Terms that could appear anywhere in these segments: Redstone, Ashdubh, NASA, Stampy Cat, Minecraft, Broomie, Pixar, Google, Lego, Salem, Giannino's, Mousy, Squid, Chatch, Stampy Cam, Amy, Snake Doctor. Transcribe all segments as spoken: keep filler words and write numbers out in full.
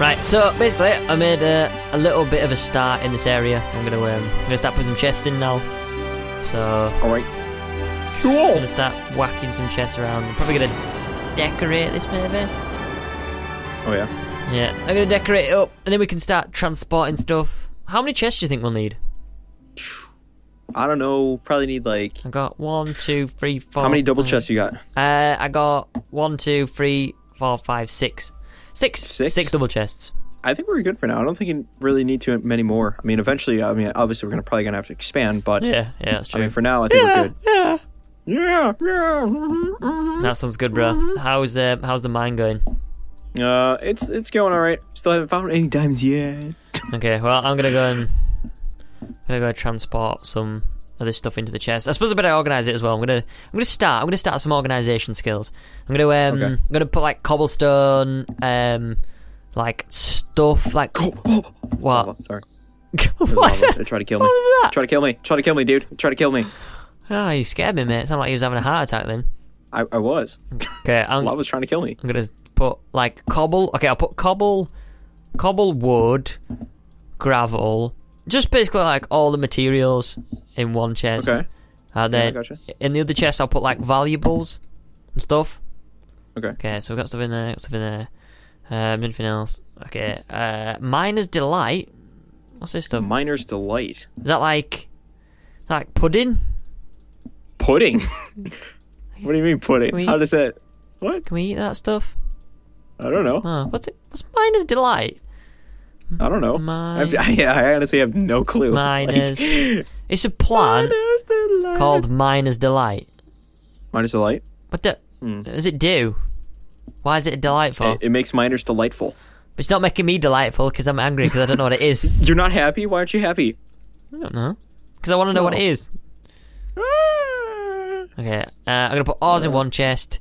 Right, so basically I made a, a little bit of a start in this area. I'm gonna um, I'm gonna start putting some chests in now. So alright. Cool. I'm gonna start whacking some chests around. I'm probably gonna decorate this maybe. Oh yeah. Yeah. I'm gonna decorate it up and then we can start transporting stuff. How many chests do you think we'll need? I don't know, probably need like... I got one, two, three, four... How many double five. chests you got? Uh, I got one, two, three, four, five, six. Six. Six? Six double chests. I think we're good for now. I don't think you really need too many more. I mean, eventually, I mean, obviously we're gonna probably going to have to expand, but... Yeah, yeah, that's true. I mean, for now, I think yeah, we're good. Yeah, yeah, yeah. That sounds good, bro. How's, uh, how's the mine going? Uh, it's, it's going alright. Still haven't found any diamonds yet. Okay, well, I'm going to go and... I'm gonna go transport some of this stuff into the chest. I suppose I better organize it as well. I'm gonna, I'm gonna start. I'm gonna start some organization skills. I'm gonna, um, okay. I'm gonna put like cobblestone, um, like stuff, like oh, oh, what? Lava, sorry. What? They try to kill me. What was that? Try to kill me. Try to kill me, dude. Try to kill me. Oh, you scared me, mate. It sounded like you was having a heart attack then. I, I was. Okay, I'm, lava's trying to kill me. I'm gonna put like cobble. Okay, I'll put cobble, cobble wood, gravel. Just basically like all the materials in one chest. Okay. And then yeah, gotcha. In the other chest I'll put like valuables and stuff. Okay. Okay, so we've got stuff in there, got stuff in there. Um, anything else? Okay. Uh, Miner's Delight. What's this stuff? Miner's Delight. Is that like like pudding? Pudding? What do you mean pudding? We, How does that what? Can we eat that stuff? I don't know. Oh, what's it what's Miner's Delight? I don't know. I've, I, I honestly have no clue. Miner's. Like, it's a plant called Miner's Delight. Miner's Delight? What the? Mm. Does it do? Why is it delightful? It, it makes miners delightful. But it's not making me delightful because I'm angry because I don't know what it is. You're not happy? Why aren't you happy? I don't know. Because I want to know no. what it is. Okay. Uh, I'm going to put ores yeah. in one chest,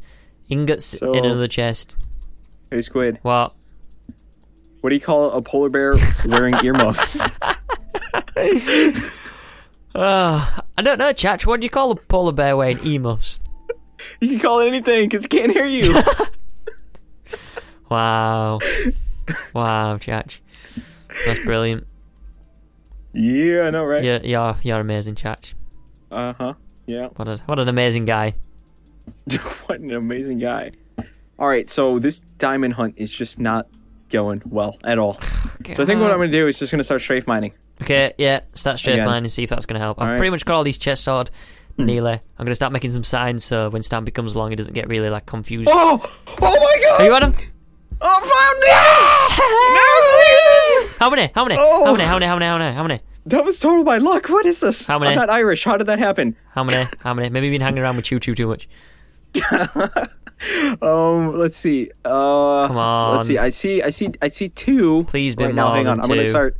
ingots so, in another chest. Hey, Squid. What? What do you call a polar bear wearing earmuffs? uh, I don't know, Chatch. What do you call a polar bear wearing earmuffs? You can call it anything because it can't hear you. Wow. Wow, Chatch. That's brilliant. Yeah, I know, right? You're, you're, you're amazing, Chatch. Uh-huh, yeah. What, a, what an amazing guy. What an amazing guy. All right, so this diamond hunt is just not... going well at all. Okay. So I think what I'm going to do is just going to start strafe mining. Okay, yeah, start strafe Again. mining and see if that's going to help. I've right. pretty much got all these chests sorted nearly. I'm going to start making some signs so when Stampy comes along he doesn't get really like confused. Oh! Oh my god! Are you at him? I found it! No! How many? How many? Oh. How many? How many? How many? How many? How many? That was total by luck. What is this? How many? I'm not Irish. How did that happen? How many? How many? Maybe you've been hanging around with Choo Choo too much. um let's see uh Come on. let's see i see i see i see two please be right now hang on i'm two. gonna start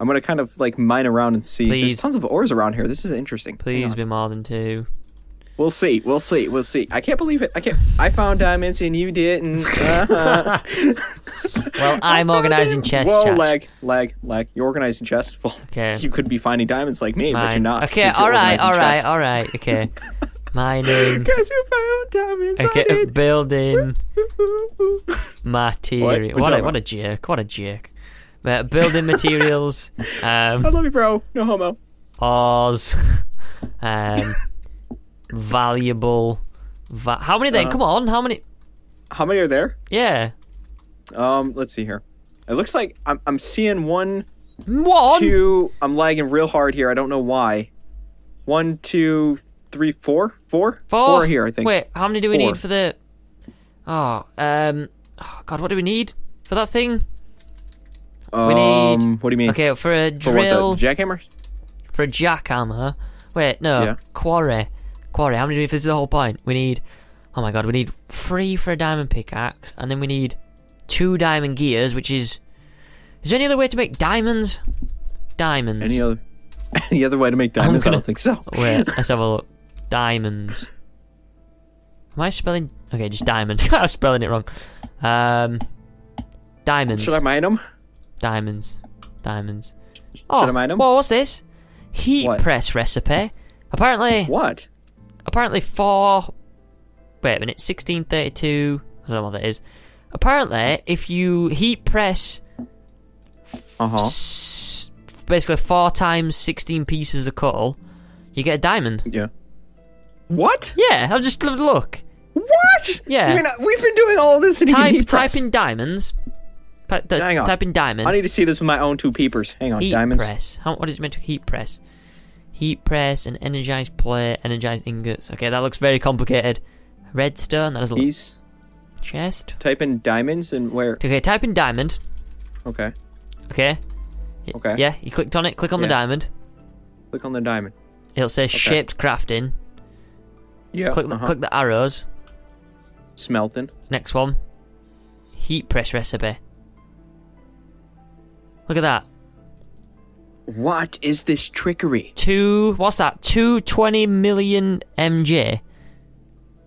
i'm gonna kind of like mine around and see please. There's tons of ores around here. This is interesting. Please be more than two. We'll see, we'll see, we'll see. I can't believe it. I can't. I found diamonds and you didn't. Uh-huh. Well, I'm organizing chests. Whoa, Chatch. lag, lag, lag. You're organizing chests. Well, okay. You could be finding diamonds like me, Mine. but you're not. Okay, all right, all right, all right. Okay. Mining. Guess who found diamonds? I get I did. building material. What, what, a, what a jerk! What a jerk! Uh, building materials. Um, I love you, bro. No homo. Ores. Um, valuable. Va how many? Then uh, come on. How many? How many are there? Yeah. Um. Let's see here. It looks like I'm. I'm seeing one. One. Two. I'm lagging real hard here. I don't know why. One, two. Three. Three, four, four, four, four here. I think. Wait, how many do we four. need for the? Oh, um, oh God, what do we need for that thing? Um, we need. What do you mean? Okay, for a drill. For what, the jackhammer? For a jackhammer. Wait, no, yeah. quarry, quarry. How many do we need? This is the whole point. We need. Oh my God, we need three for a diamond pickaxe, and then we need two diamond gears, which is. Is there any other way to make diamonds? Diamonds. Any other? Any other way to make diamonds? Gonna, I don't think so. Wait, let's have a look. Diamonds. Am I spelling? Okay, just diamond. I was spelling it wrong. Um, diamonds. Should I mine them? Diamonds. Diamonds. Oh, should I mine them? Whoa, what's this? Heat what? press recipe. Apparently. What? Apparently four. Wait a minute. sixteen thirty-two. I don't know what that is. Apparently, if you heat press uh-huh. basically four times sixteen pieces of coal, you get a diamond. Yeah. What? Yeah, I'll just look. What? Yeah. You mean, we've been doing all this and type, you heat press. Type in diamonds. Hang on. Type in diamond. I need to see this with my own two peepers. Hang on, heat diamonds. Heat press. How, what is it meant to heat press? Heat press and energize plate, energize ingots. Okay, that looks very complicated. Redstone, that is a These. Chest. Type in diamonds and where? Okay, type in diamond. Okay. Okay. Okay. Yeah, you clicked on it. Click on yeah. the diamond. Click on the diamond. It'll say okay. shaped crafting. Yeah. Click, uh-huh. click the arrows. Smelting. Next one. Heat press recipe. Look at that. What is this trickery? Two, what's that? two twenty million M J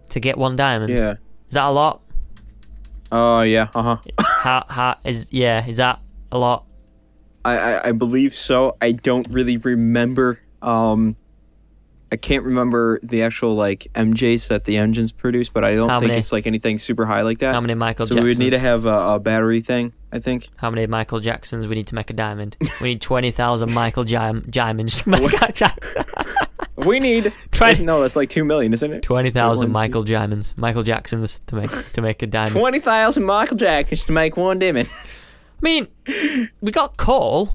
to get one diamond. Yeah. Is that a lot? Oh, uh, yeah, uh-huh. ha, ha, is, yeah, is that a lot? I, I, I believe so. I don't really remember. Um, I can't remember the actual, like, M Js that the engines produce, but I don't How think many? it's, like, anything super high like that. How many Michael so Jacksons? So we would need to have a, a battery thing. I think. How many Michael Jacksons we need to make a diamond? We need twenty thousand Michael Diamonds. we need... twenty, no, that's like two million, isn't it? twenty thousand Michael Diamonds. Michael Jacksons to make to make a diamond. twenty thousand Michael Jacksons to make one diamond. I mean, we got coal.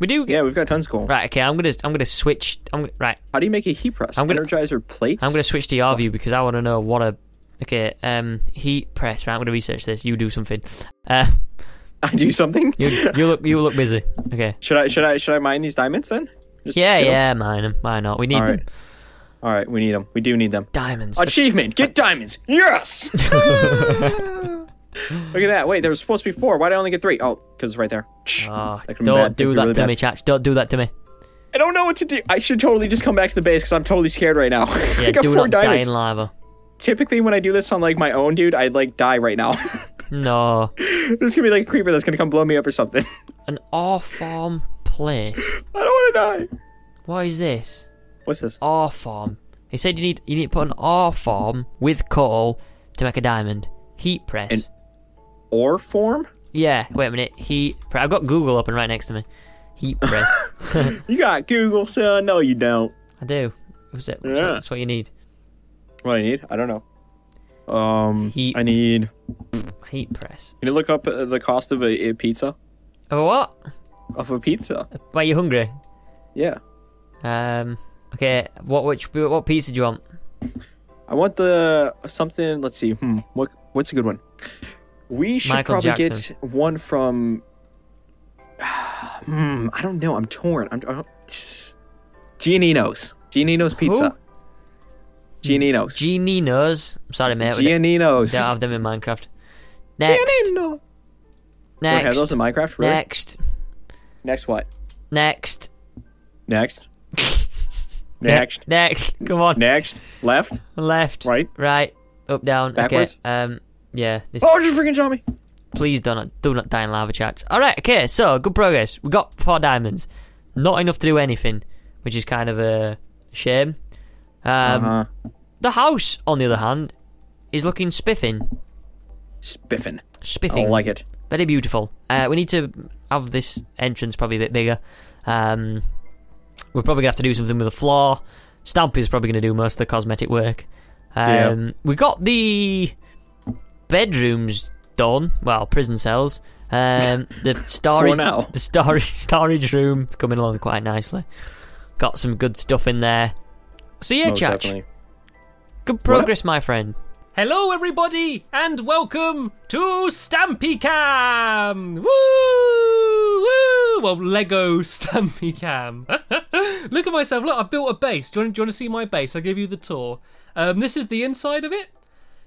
We do... Yeah, we've got tons of coal. Right, okay, I'm going to I'm gonna switch... I'm gonna, right. How do you make a heat press? I'm gonna, Energizer plates? I'm going to switch to your view because I want to know what a... Okay, um, heat press. Right, I'm going to research this. You do something. Uh... I do something. You, you look, you look busy. Okay. Should I, should I, should I mine these diamonds then? Just yeah, yeah, them? mine them. Why not? We need All right. them. All right, we need them. We do need them. Diamonds. Achievement. Get diamonds. Yes. Look at that. Wait, there was supposed to be four. Why did I only get three? Oh, because it's right there. Oh, that don't do that really to bad. me, Chatch. Don't do that to me. I don't know what to do. I should totally just come back to the base because I'm totally scared right now. Yeah, I got do four not diamonds. Die in lava. Typically, when I do this on like my own, dude, I'd like die right now. No. This is gonna be like a creeper that's gonna come blow me up or something. An R-farm plate. I don't wanna die. What is this? What's this? R-farm. He said you need you need to put an R-farm with coal to make a diamond. Heat press. An ore form? Yeah, wait a minute. Heat press. I've got Google open right next to me. Heat press. You got Google, son? No, you don't. I do. What's it? Yeah. That's what you need. What I need? I don't know. Um, heat. I need... Heat press. Can you look up uh, the cost of a, a pizza? Of a what? Of a pizza. Why, you hungry? Yeah. Um, okay, what which what pizza do you want? I want the... something... Let's see. Hmm. What, what's a good one? We should Michael probably Jackson. get one from... hmm, I don't know. I'm torn. I'm, I don't... Giannino's. Giannino's Pizza. Who? Giannino's. Giannino's. I'm sorry, mate. Giannino's. Don't have them in Minecraft. Next. Giannino. Next. Don't have those in Minecraft, really? Next. Next what? Next. Next. Next. Next. Come on. Next. Left. Left. Right. Right. Up, down. Backwards. Okay. Um, yeah. This... Oh, just freaking shot me. Please do not, do not die in lava, Chatch. All right, okay, so good progress. We got four diamonds. Not enough to do anything, which is kind of a shame. Um, uh -huh. The house, on the other hand, is looking spiffing. Spiffing. Spiffing. I like it. Very beautiful. Uh, we need to have this entrance probably a bit bigger. Um, we're probably going to have to do something with the floor. Stampy's probably going to do most of the cosmetic work. Um, yeah. We got the bedrooms done. Well, prison cells. Um, the storage, For now. The storage, storage room is coming along quite nicely. Got some good stuff in there. So yeah, Most Chatch. Definitely. Good progress, what? my friend. Hello, everybody, and welcome to Stampy Cam. Woo, woo. Well, Lego Stampy Cam. Look at myself. Look, I've built a base. Do you want, do you want to see my base? I'll give you the tour. Um, this is the inside of it.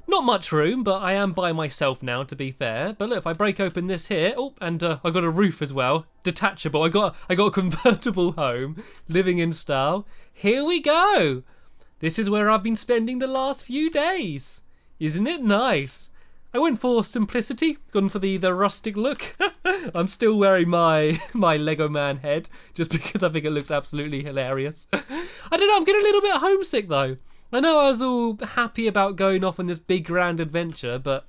Not much room, but I am by myself now, to be fair. But look, if I break open this here, oh, and uh, I got a roof as well, detachable. I got, I got a convertible home, living in style. Here we go. This is where I've been spending the last few days. Isn't it nice? I went for simplicity, gone for the, the rustic look. I'm still wearing my, my Lego Man head, just because I think it looks absolutely hilarious. I don't know, I'm getting a little bit homesick though. I know I was all happy about going off on this big grand adventure, but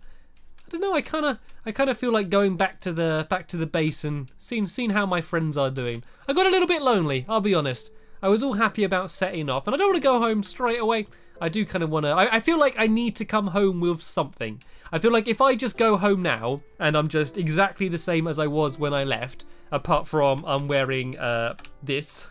I don't know. I kind of, I kind of feel like going back to the back to the base and seeing seeing how my friends are doing. I got a little bit lonely. I'll be honest. I was all happy about setting off, and I don't want to go home straight away. I do kind of want to. I, I feel like I need to come home with something. I feel like if I just go home now and I'm just exactly the same as I was when I left, apart from I'm wearing uh, this,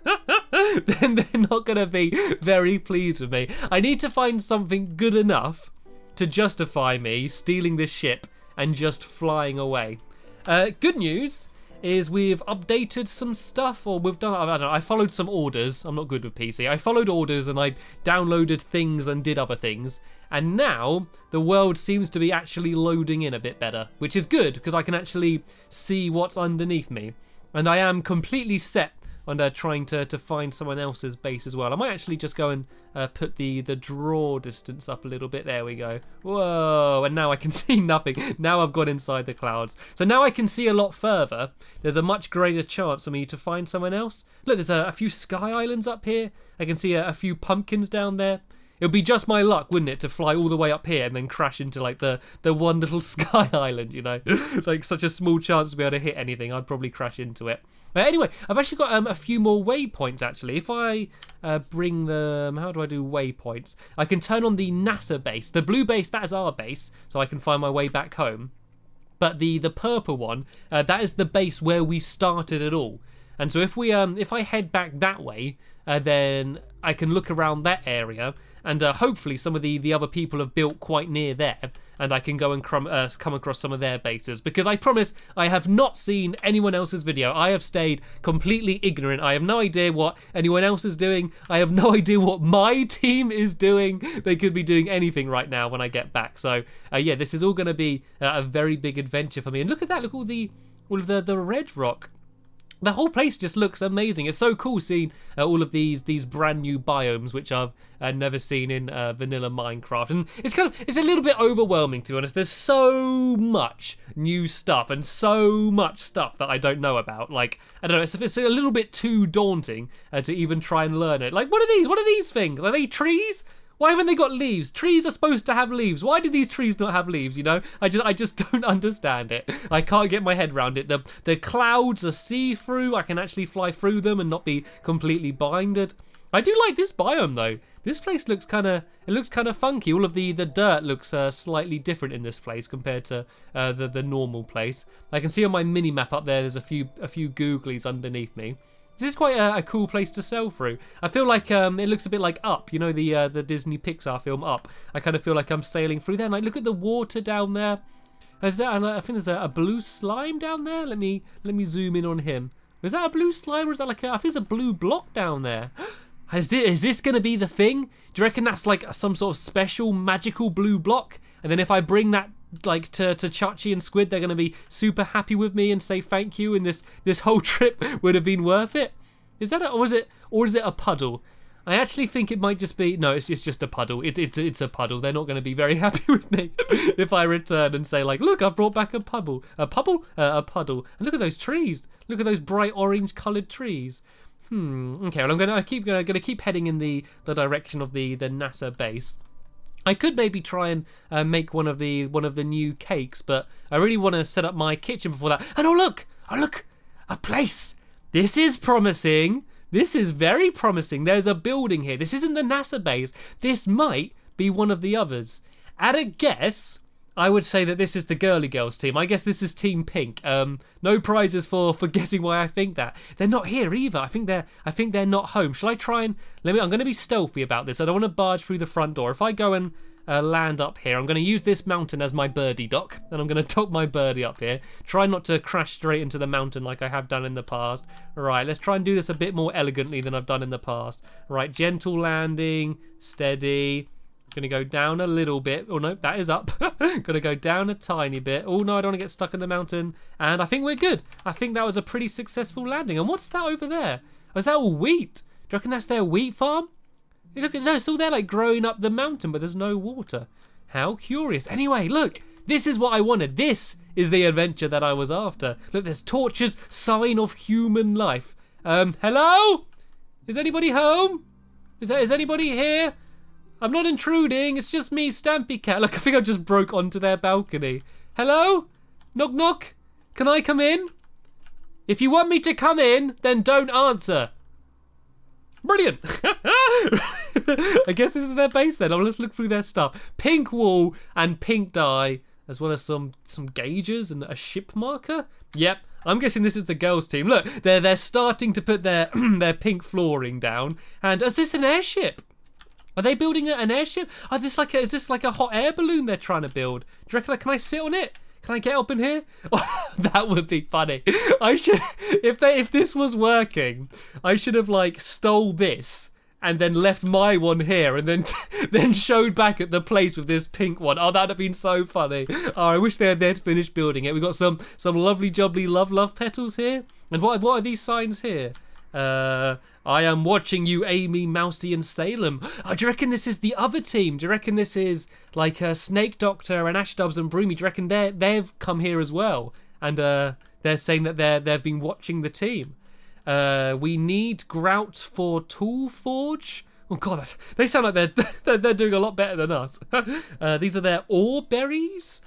then they're not going to be very pleased with me. I need to find something good enough to justify me stealing this ship and just flying away. Uh, good news is we've updated some stuff, or we've done, I don't know, I followed some orders. I'm not good with P C. I followed orders and I downloaded things and did other things. And now the world seems to be actually loading in a bit better, which is good because I can actually see what's underneath me. And I am completely set on uh, trying to, to find someone else's base as well. I might actually just go and uh, put the, the draw distance up a little bit. There we go. Whoa, and now I can see nothing. Now I've got inside the clouds. So now I can see a lot further. There's a much greater chance for me to find someone else. Look, there's a, a few sky islands up here. I can see a, a few pumpkins down there. It would be just my luck, wouldn't it, to fly all the way up here and then crash into, like, the, the one little sky island, you know? Like, such a small chance to be able to hit anything. I'd probably crash into it. But anyway, I've actually got um, a few more waypoints, actually. If I uh, bring them... How do I do waypoints? I can turn on the NASA base. The blue base, that is our base, so I can find my way back home. But the, the purple one, uh, that is the base where we started it all. And so if we um if I head back that way, uh, then I can look around that area, and uh, hopefully some of the the other people have built quite near there, and I can go and crum uh, come across some of their bases. Because I promise I have not seen anyone else's video. I have stayed completely ignorant. I have no idea what anyone else is doing. I have no idea what my team is doing. They could be doing anything right now when I get back. So uh, yeah, this is all going to be uh, a very big adventure for me. And look at that! Look all the all of the the red rock. The whole place just looks amazing. It's so cool seeing uh, all of these these brand new biomes, which I've uh, never seen in uh, vanilla Minecraft, and it's kind of it's a little bit overwhelming, to be honest. There's so much new stuff and so much stuff that I don't know about. Like, I don't know, it's, it's a little bit too daunting uh, to even try and learn it. Like, what are these? What are these things? Are they trees? Why haven't they got leaves? Trees are supposed to have leaves. Why do these trees not have leaves, you know? I just I just don't understand it. I can't get my head around it. The, the clouds are see-through. I can actually fly through them and not be completely blinded. I do like this biome, though. This place looks kind of, it looks kind of funky. All of the, the dirt looks uh, slightly different in this place compared to uh, the, the normal place. I can see on my mini-map up there, there's a few, a few googlies underneath me. This is quite a, a cool place to sail through. I feel like um, it looks a bit like Up, you know, the uh, the Disney Pixar film Up. I kind of feel like I'm sailing through there. And like, look at the water down there. Is that? I think there's a, a blue slime down there. Let me let me zoom in on him. Is that a blue slime, or is that like a? I think it's a blue block down there. Is this, is this gonna be the thing? Do you reckon that's like some sort of special magical blue block? And then if I bring that, like, to, to Chatch and Squid, they're going to be super happy with me and say thank you, and this this whole trip would have been worth it. Is that a, or is it or is it a puddle? I actually think it might just be no. It's it's just a puddle. It, it's it's a puddle. They're not going to be very happy with me if I return and say, like, look, I brought back a puddle, a puddle, uh, a puddle, and look at those trees. Look at those bright orange coloured trees. Hmm. Okay. Well, I'm gonna I keep gonna, gonna keep heading in the the direction of the the NASA base. I could maybe try and uh, make one of the one of the new cakes, but I really want to set up my kitchen before that. And oh look, oh look, a place. This is promising. This is very promising. There's a building here. This isn't the NASA base. This might be one of the others. At a guess, I would say that this is the Girly Girls team. I guess this is Team Pink. Um, no prizes for for guessing why I think that. They're not here either. I think they're I think they're not home. Shall I try and let me? I'm going to be stealthy about this. I don't want to barge through the front door. If I go and uh, land up here, I'm going to use this mountain as my birdie dock, and I'm going to dock my birdie up here. Try not to crash straight into the mountain like I have done in the past. Right, let's try and do this a bit more elegantly than I've done in the past. Right, gentle landing, steady. Gonna go down a little bit. Oh no, that is up. Gonna go down a tiny bit. Oh no, I don't want to get stuck in the mountain. And I think we're good. I think that was a pretty successful landing. And what's that over there? Oh, is that all wheat? Do you reckon that's their wheat farm? Look, no, it's all there, like, growing up the mountain, but there's no water. How curious. Anyway, look. This is what I wanted. This is the adventure that I was after. Look, there's torches, sign of human life. Um, hello? Is anybody home? Is there, is anybody here? I'm not intruding, it's just me, Stampy Cat. Look, I think I just broke onto their balcony. Hello? Knock knock? Can I come in? If you want me to come in, then don't answer. Brilliant. I guess this is their base then. I'll just look through their stuff. Pink wool and pink dye, as well as some some gauges and a ship marker. Yep. I'm guessing this is the girls' team. Look, they're they're starting to put their their pink flooring down. And is this an airship? Are they building an airship? Are this like a, is this like a hot air balloon they're trying to build? Do you reckon? Like, can I sit on it? Can I get up in here? Oh, that would be funny. I should, if they if this was working, I should have like stole this and then left my one here and then then showed back at the place with this pink one. Oh, that'd have been so funny. Oh, I wish they had they'd finished building it. We've got some some lovely jubbly love love petals here. And what what are these signs here? Uh, I am watching you, Amy, Mousy, and Salem. Oh, do you reckon this is the other team? Do you reckon this is like uh, Snake Doctor and Ashdubh and Broomie? Do you reckon they they've come here as well? And uh, they're saying that they're they've been watching the team. Uh, we need grout for tool forge. Oh God, they sound like they're they're, they're doing a lot better than us. uh, these are their ore berries.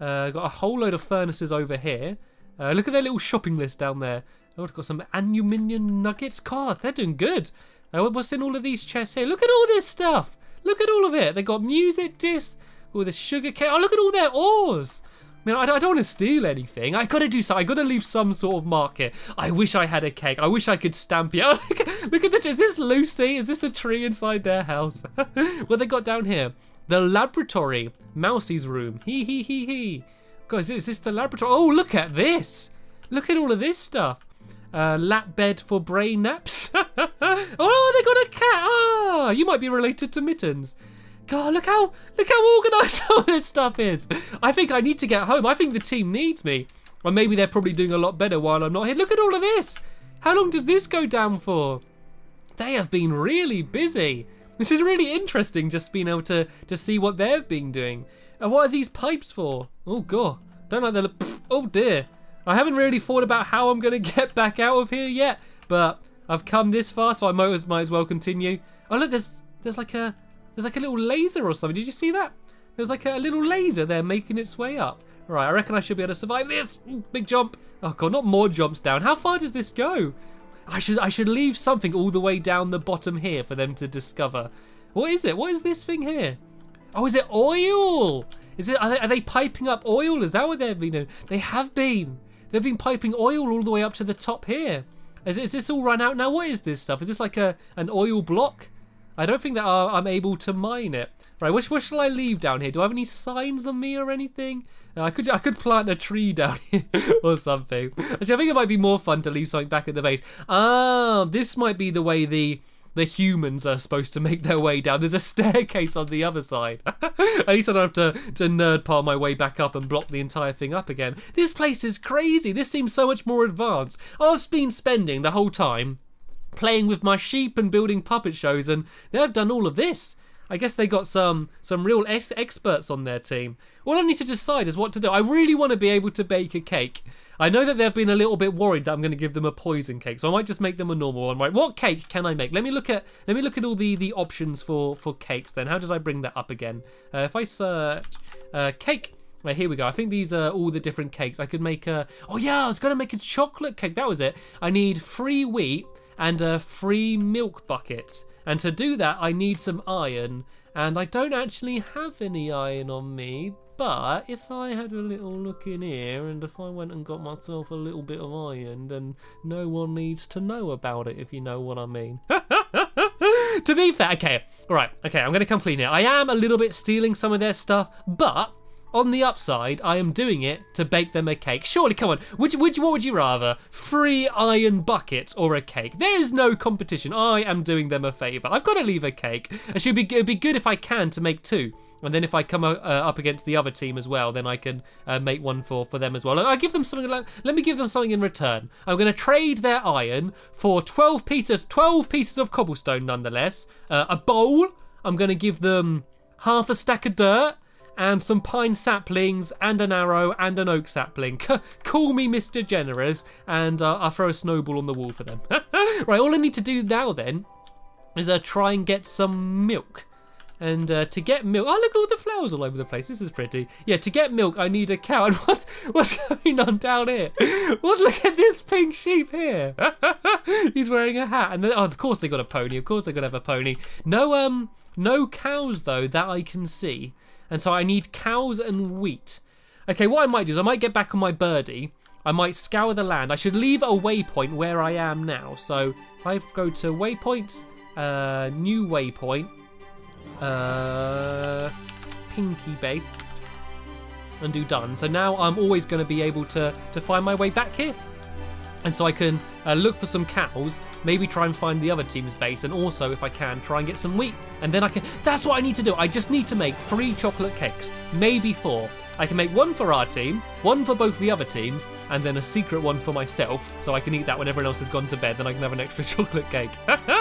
Uh, got a whole load of furnaces over here. Uh, look at their little shopping list down there. Oh, I've got some aluminium nuggets. God, they're doing good. Uh, what's in all of these chests here? Look at all this stuff. Look at all of it. They got music discs. All the sugar cane. Oh, look at all their ores. I mean, I, I don't want to steal anything. I gotta do something. I gotta leave some sort of mark here. I wish I had a cake. I wish I could stamp it. Oh, look, look at the. Is this Lucy? Is this a tree inside their house? What they got down here? The laboratory. Mousy's room. Hee hee hee hee. Guys, is this the laboratory? Oh, look at this. Look at all of this stuff. Uh, lap bed for brain naps. Oh, they got a cat. Ah, you might be related to Mittens. God, look how look how organised all this stuff is. I think I need to get home. I think the team needs me. Or maybe they're probably doing a lot better while I'm not here. Look at all of this. How long does this go down for? They have been really busy. This is really interesting, just being able to to see what they've been doing. And what are these pipes for? Oh God, don't like the. Oh dear. I haven't really thought about how I'm going to get back out of here yet, but I've come this far, so I might as, might as well continue. Oh look, there's there's like a there's like a little laser or something. Did you see that? There's like a little laser there making its way up. All right, I reckon I should be able to survive this big jump. Oh God, not more jumps down. How far does this go? I should I should leave something all the way down the bottom here for them to discover. What is it? What is this thing here? Oh, is it oil? Is it? Are they, are they piping up oil? Is that what they've been doing? They have been. They've been piping oil all the way up to the top here. Is, is this all run out now? What is this stuff? Is this like a an oil block? I don't think that I'm able to mine it. Right, what, what shall I leave down here? Do I have any signs on me or anything? Uh, I could I could plant a tree down here or something. Actually, I think it might be more fun to leave something back at the base. Ah, this might be the way the... the humans are supposed to make their way down. There's a staircase on the other side. At least I don't have to, to nerd pile my way back up and block the entire thing up again. This place is crazy. This seems so much more advanced. I've been spending the whole time playing with my sheep and building puppet shows, and they've done all of this. I guess they got some some real ex experts on their team. All I need to decide is what to do. I really want to be able to bake a cake. I know that they've been a little bit worried that I'm going to give them a poison cake, so I might just make them a normal one. Right, what cake can I make? Let me look at let me look at all the the options for for cakes. Then how did I bring that up again? Uh, if I search uh, cake. Right, here we go. I think these are all the different cakes. I could make a. Oh yeah, I was going to make a chocolate cake. That was it. I need free wheat and uh, free milk buckets. And to do that, I need some iron. And I don't actually have any iron on me, but if I had a little look in here, and if I went and got myself a little bit of iron, then no one needs to know about it, if you know what I mean. To be fair, okay, all right, okay, I'm gonna come clean it. I am a little bit stealing some of their stuff, but on the upside, I am doing it to bake them a cake. Surely, come on, which, which, what would you rather? Free iron buckets or a cake? There is no competition. I am doing them a favour. I've got to leave a cake. It should be, it'd be good if I can to make two. And then if I come uh, up against the other team as well, then I can uh, make one for, for them as well. I give them something. Like, let me give them something in return. I'm going to trade their iron for twelve pieces, twelve pieces of cobblestone nonetheless. Uh, a bowl. I'm going to give them half a stack of dirt. And some pine saplings, and an arrow, and an oak sapling. Call me Mister Generous, and uh, I'll throw a snowball on the wall for them. Right, all I need to do now then is uh, try and get some milk. And uh, to get milk, oh, look, all the flowers all over the place. This is pretty. Yeah, to get milk, I need a cow. And what's, what's going on down here? What, look at this pink sheep here. He's wearing a hat. And then, oh, of course they got a pony. Of course they're going to have a pony. No, um, no cows, though, that I can see. And so I need cows and wheat. Okay, what I might do is I might get back on my birdie. I might scour the land. I should leave a waypoint where I am now. So if I go to waypoints, uh, new waypoint. Uh, pinky base, and do done. So now I'm always going to be able to to find my way back here, and so I can uh, look for some cows, maybe try and find the other team's base, and also if I can try and get some wheat, and then I can. That's what I need to do. I just need to make three chocolate cakes, maybe four. I can make one for our team, one for both the other teams, and then a secret one for myself, so I can eat that when everyone else has gone to bed. Then I can have an extra chocolate cake.